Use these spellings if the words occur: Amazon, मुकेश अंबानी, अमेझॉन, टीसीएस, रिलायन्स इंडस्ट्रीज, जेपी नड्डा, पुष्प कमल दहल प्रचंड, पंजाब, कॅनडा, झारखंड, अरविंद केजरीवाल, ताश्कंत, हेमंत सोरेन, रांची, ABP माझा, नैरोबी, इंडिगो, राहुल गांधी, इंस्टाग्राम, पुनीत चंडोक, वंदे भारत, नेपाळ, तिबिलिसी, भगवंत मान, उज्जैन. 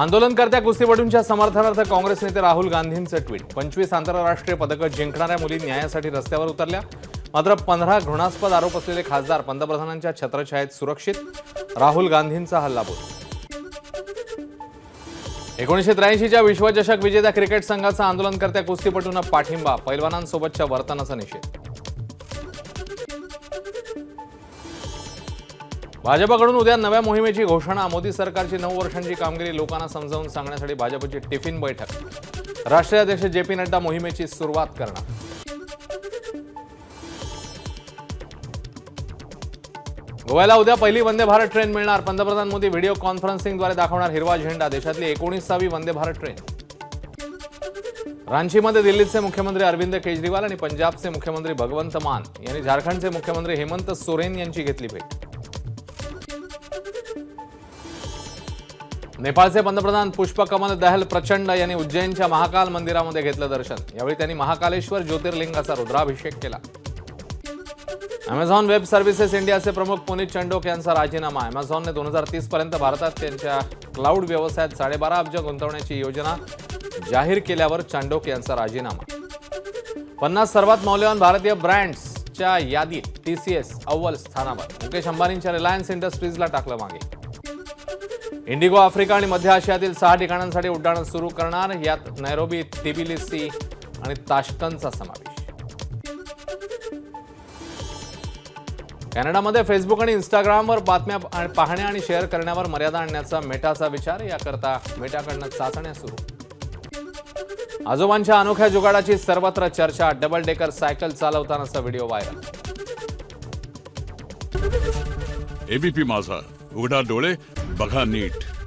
आंदोलनकर्त्या कुस्तीपटूंच्या समर्थनार्थ काँग्रेस नेते राहुल गांधींचं ट्विट. 25 आंतरराष्ट्रीय पदकं जिंकणाऱ्या मुली न्यायासाठी रस्त्यावर उतरल्या, मात्र 15 घृणास्पद आरोप असलेले खासदार पंतप्रधानांच्या छत्रछायेत सुरक्षित. राहुल गांधींचा हल्लाबोल. 1983च्या विश्वचषक विजेत्या क्रिकेट संघाचा आंदोलनकर्त्या कुस्तीपटूंना पाठिंबा, पैलवानांसोबतच्या वर्तनाचा निषेध. भाजपकडून उद्या नव्या मोहिमेची घोषणा. मोदी सरकारची 9 वर्षांची कामगिरी लोकांना समजावून सांगण्यासाठी भाजपची टिफिन बैठक. राष्ट्रीय अध्यक्ष जेपी नड्डा मोहिमेची सुरुवात करणार. गोव्याला उद्या पहिली वंदे भारत ट्रेन मिळणार. पंतप्रधान मोदी व्हिडिओ कॉन्फरन्सिंगद्वारे दाखवणार हिरवा झेंडा. देशातली 19वी वंदे भारत ट्रेन. रांचीमध्ये दिल्लीचे मुख्यमंत्री अरविंद केजरीवाल आणि पंजाबचे मुख्यमंत्री भगवंत मान यांनी झारखंडचे मुख्यमंत्री हेमंत सोरेन यांची घेतली भेट. नेपाळचे पंतप्रधान पुष्प कमल दहल प्रचंड यांनी उज्जैनच्या महाकाल मंदिरामध्ये घेतलं दर्शन. यावेळी त्यांनी महाकालेश्वर ज्योतिर्लिंगाचा रुद्राभिषेक केला. Amazon वेब सर्व्हिसेस इंडियाचे प्रमुख पुनीत चंडोक यांचा राजीनामा. अमेझॉनने 2030 पर्यंत भारतात त्यांच्या क्लाउड व्यवसायात 12.5 अब्ज गुंतवण्याची योजना जाहीर केल्यावर चंडोक यांचा राजीनामा. 50 सर्वात मौल्यवान भारतीय ब्रँड्सच्या यादीत टीसीएस अव्वल स्थानावर. मुकेश अंबानींच्या रिलायन्स इंडस्ट्रीजला टाकलं मागे. इंडिगो आफ्रिका आणि मध्य आशियातील 6 ठिकाणांसाठी उड्डाणं सुरू करणार. यात नैरोबी, तिबिलिसी आणि ताश्कंतचा समावेश. कॅनडामध्ये फेसबुक आणि इंस्टाग्रामवर बातम्या पाहण्या आणि शेअर करण्यावर मर्यादा आणण्याचा मेटाचा विचार. याकरता मेटाकडनं चाचण्या सुरू. आजोबांच्या अनोख्या जुगाडाची सर्वत्र चर्चा. डबल डेकर सायकल चालवतानाचा व्हिडिओ व्हायरल. एबीपी माझा, उघडा डोळे बघा नीट.